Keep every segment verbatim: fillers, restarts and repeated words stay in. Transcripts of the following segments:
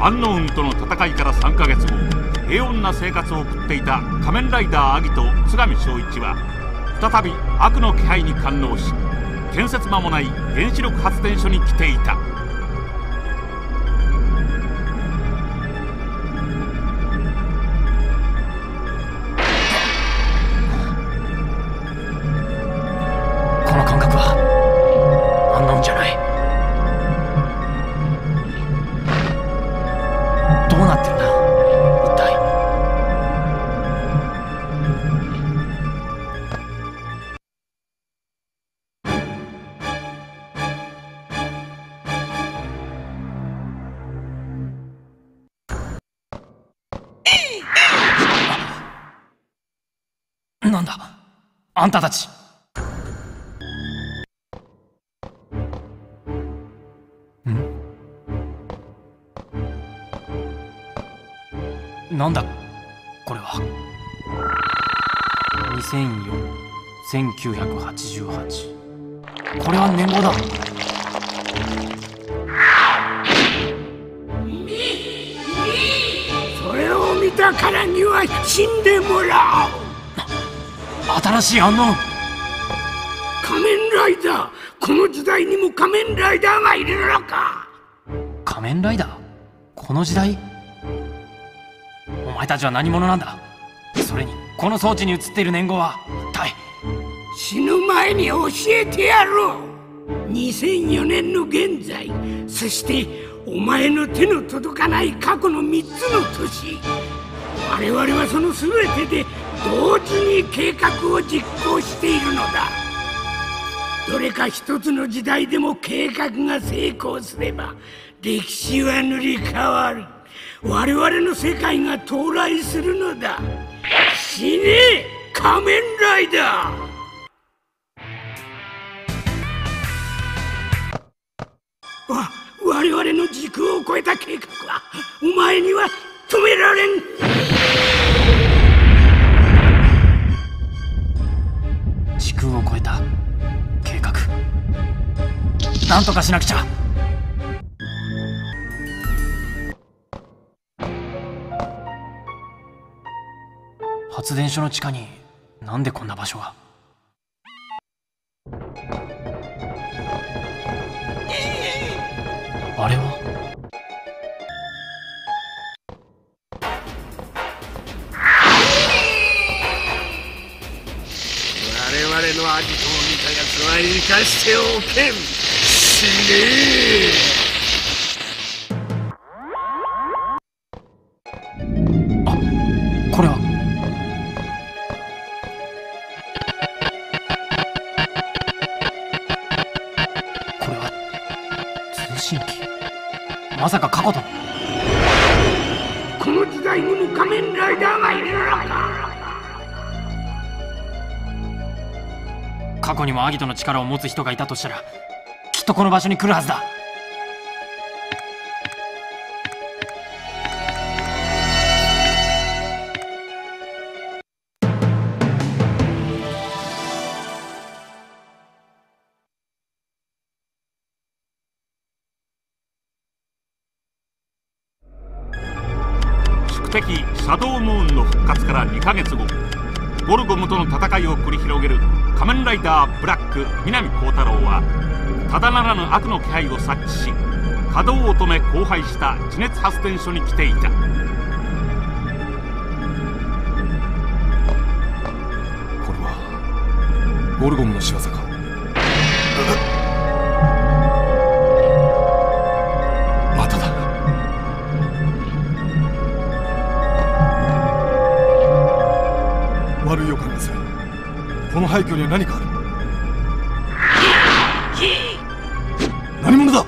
アンノウンとの戦いからさんかげつご、平穏な生活を送っていた仮面ライダーアギと津上正一は再び悪の気配に感応し、建設間もない原子力発電所に来ていた。なんだ、あんたたち。ん？なんだ、これは。にせんよん、せんきゅうひゃくはちじゅうはち。これは年号だ。それを見たからには死んでもらおう。新しいアンノウン、仮面ライダー。この時代にも仮面ライダーがいるのか。仮面ライダー、この時代。お前たちは何者なんだ。それにこの装置に映っている年号は一体。死ぬ前に教えてやろう。にせんよねんの現在、そしてお前の手の届かない過去のみっつの年、我々はその全てで同時に計画を実行しているのだ。どれか一つの時代でも計画が成功すれば歴史は塗り替わる。我々の世界が到来するのだ。死ねえ仮面ライダー。わ我々の時空を超えた計画はお前には止められん。時空を超えた計画、なんとかしなくちゃ。発電所の地下になんでこんな場所が。あれは我々のアギトを見たやつは生かしておけん。死ねえ。あ、これは。これは通信機。まさか過去だ。この時代にも仮面ライダーがいるのか。過去にもアギトの力を持つ人がいたとしたら、きっとこの場所に来るはずだ。宿敵シャドウムーンの復活からにかげつご、ゴルゴムとの戦いを繰り広げる仮面ライダーブラック南光太郎はただならぬ悪の気配を察知し、稼働を止め荒廃した地熱発電所に来ていた。これはゴルゴムの仕業か。この廃墟には何かある。何者だ。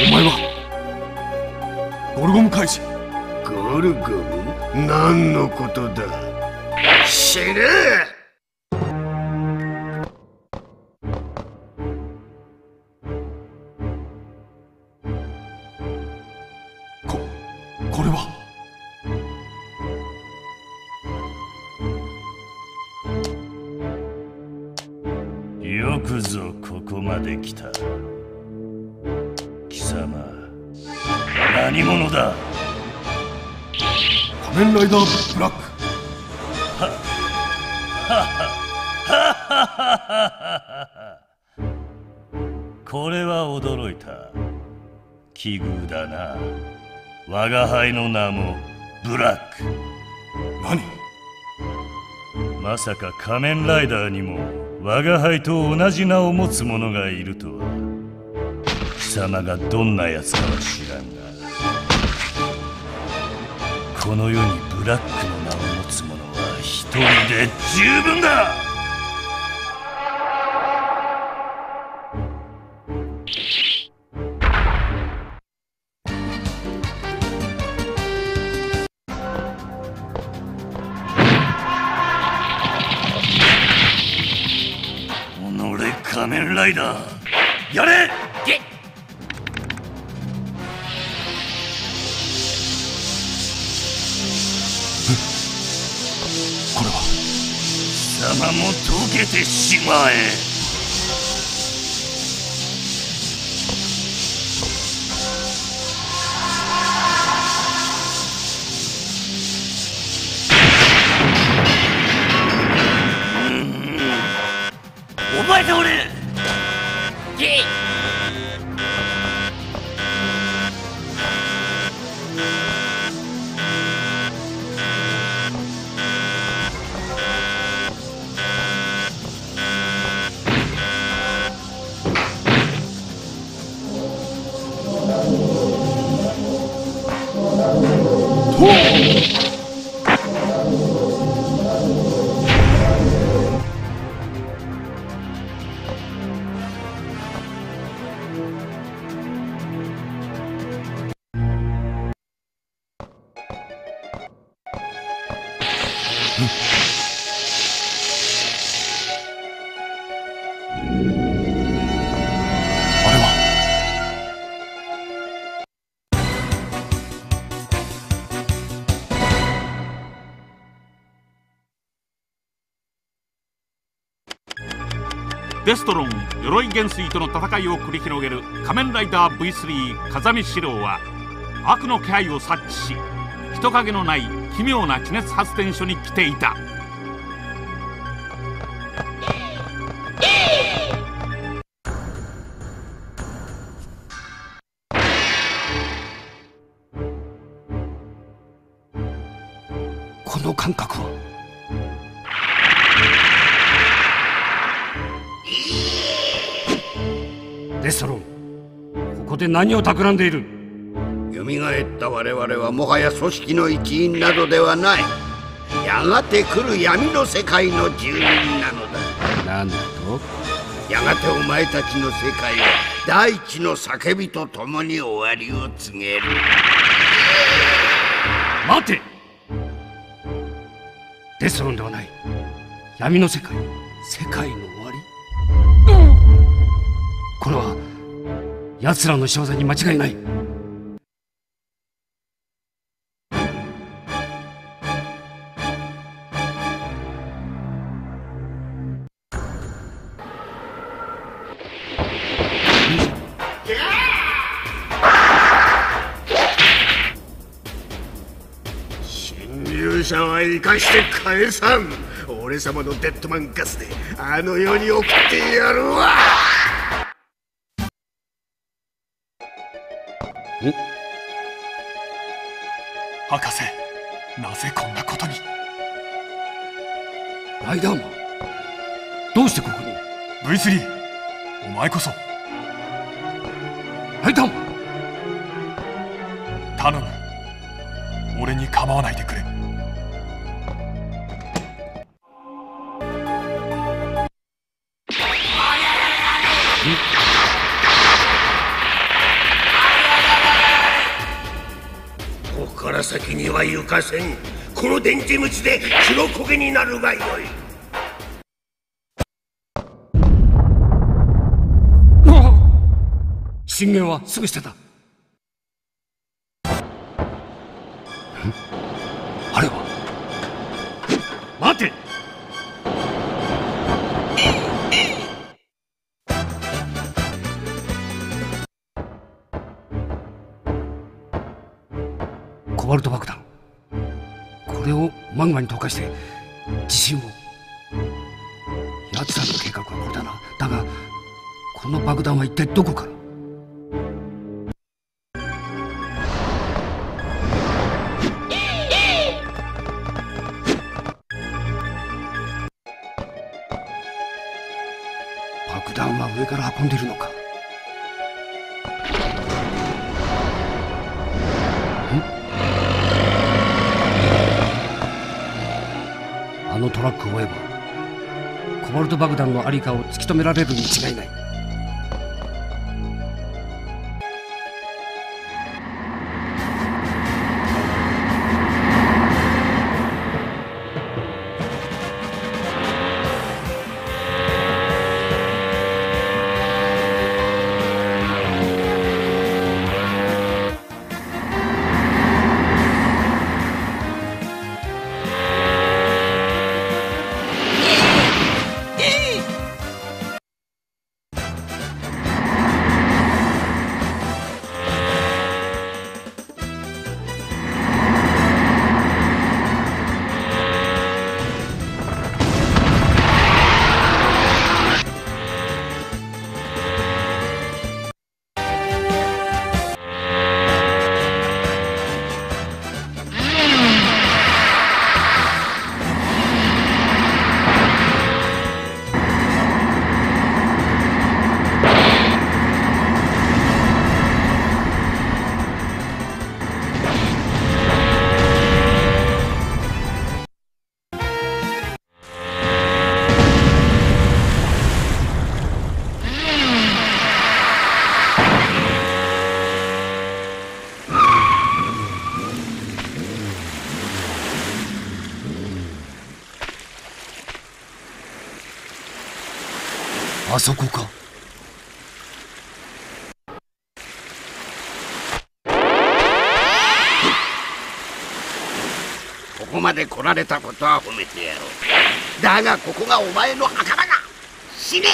お前はゴルゴム怪人。ゴルゴム、何のことだ。死ねえ。これは。よくぞここまで来た。貴様、何者だ。仮面ライダーブラック。はっはっはっはっはっはっはっは。これは驚いた。奇遇だな。我が輩の名もブラック。何、まさか仮面ライダーにも我が輩と同じ名を持つ者がいるとは。貴様がどんなやつかは知らんが、この世にブラックの名を持つ者は一人で十分だ。仮面ライダー、やれ！ゲッ！これは。貴様も溶けてしまえ。うん、覚えておれ。ゲイ。デストロン鎧元帥との戦いを繰り広げる仮面ライダー ブイスリー 風見四郎は、悪の気配を察知し、人影のない奇妙な地熱発電所に来ていた。この感覚は。デストロン、ここで何を企んでいる。よみがえった我々はもはや組織の一員などではない。やがて来る闇の世界の住人なのだ。なんと、やがてお前たちの世界は大地の叫びとともに終わりを告げる。待て、デストロンではない。闇の世界、世界の終わり。これは奴らの仕業に間違いない。侵入者は生かして返さん。俺様のデッドマンガスであの世に送ってやるわ。博士、なぜこんなことに。ライダーマン、どうしてここに。 ブイスリー、お前こそ。ライダーマン、頼む、俺に構わないでくれ。先には行かせん。この電池ムチで黒焦げになるがよい。震源はすぐ下だ。コバルト爆弾、これをマグマに投下して地震を。奴らの計画はこれだな。だがこの爆弾は一体どこから。爆弾は上から運んでいるのか。あのトラックを追えばコバルト爆弾のありかを突き止められるに違いない。あそこか。ここまで来られたことは褒めてやろう。だがここがお前の墓場だ。死ねえ。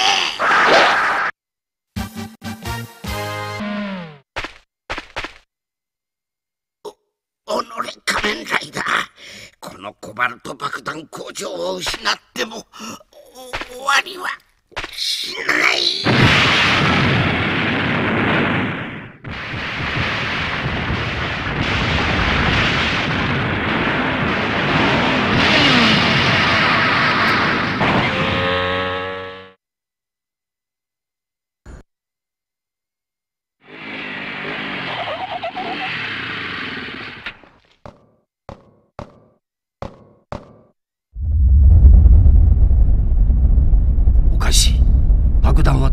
仮面ライダー、このコバルト爆弾工場を失っても終わりはしない。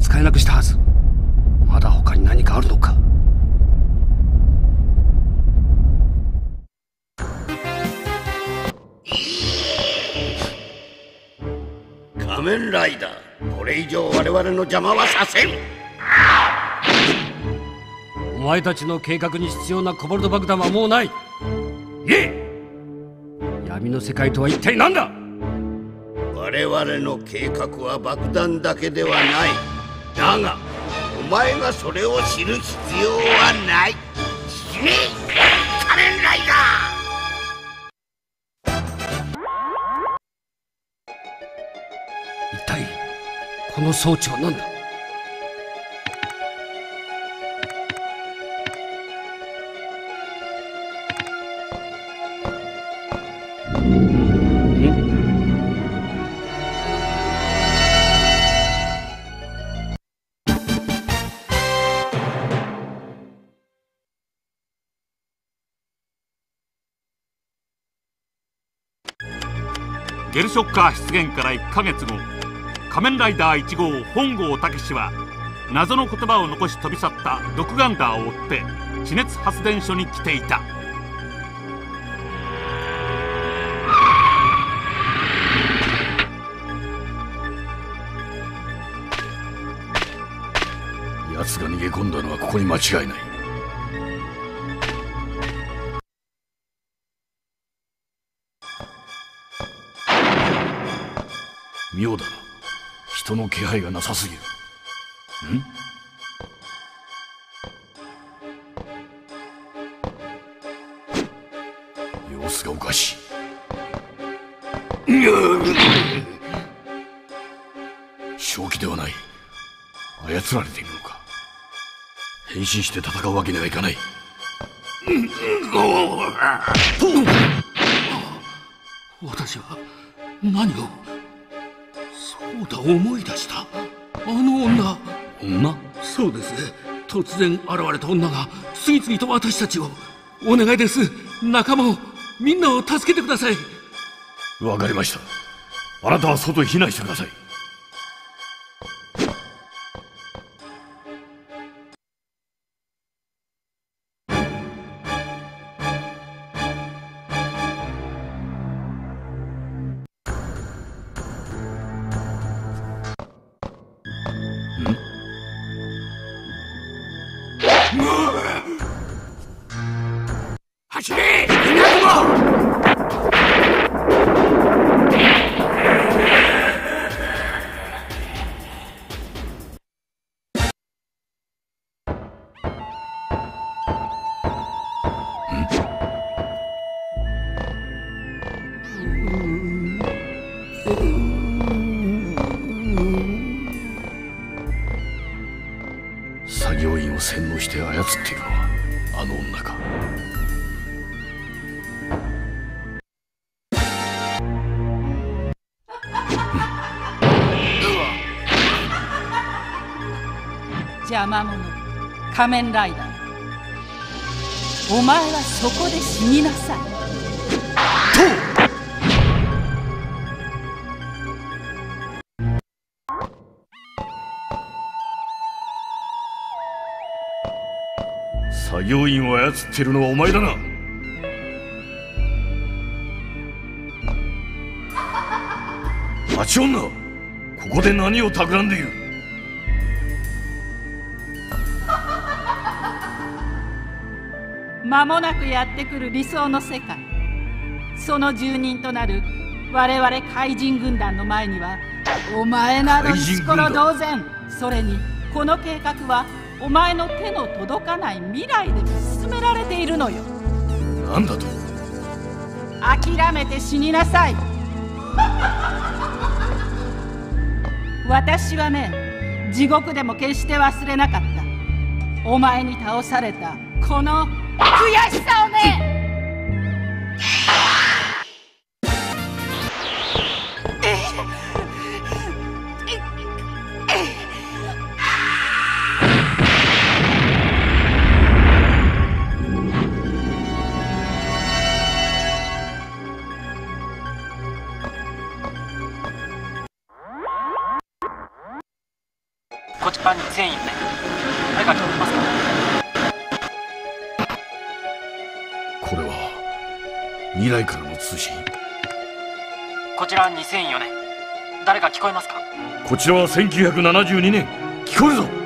使えなくしたはず。まだ他に何かあるのか。仮面ライダー、これ以上我々の邪魔はさせん。お前たちの計画に必要なコバルト爆弾はもうない。いえ、闇の世界とは一体何だ。我々の計画は爆弾だけではない。だがお前がそれを知る必要はない。死ねえ仮面ライダー。一体この装置は何だ。ゲルショッカー出現からいっかげつご、仮面ライダーいち号本郷猛は謎の言葉を残し飛び去った毒ガンダーを追って地熱発電所に来ていた。奴が逃げ込んだのはここに間違いない。妙だな、人の気配がなさすぎる。ん？おかしい。正気ではない。操られているのか。変身して戦うわけにはいかない。私は何を。そうだ、思い出した。あの女。女？そうですね。突然現れた女が次々と私たちを。お願いです、仲間を、みんなを助けてください。わかりました。あなたは外へ避難してください。仮面ライダー、お前はそこで死になさい。作業員を操っているのはお前だな。町女、ここで何を企んでいる。間もなくやってくる理想の世界、その住人となる我々怪人軍団の前にはお前など石ころ同然。それにこの計画はお前の手の届かない未来で進められているのよ。なんだと。諦めて死になさい。私はね、地獄でも決して忘れなかった。お前に倒されたこの悔しさをね。こっちパンに全員いるね。誰か聞こえますか。未来からの通信。こちらはにせんよねん。誰か聞こえますか。こちらはせんきゅうひゃくななじゅうにねん。聞こえるぞ。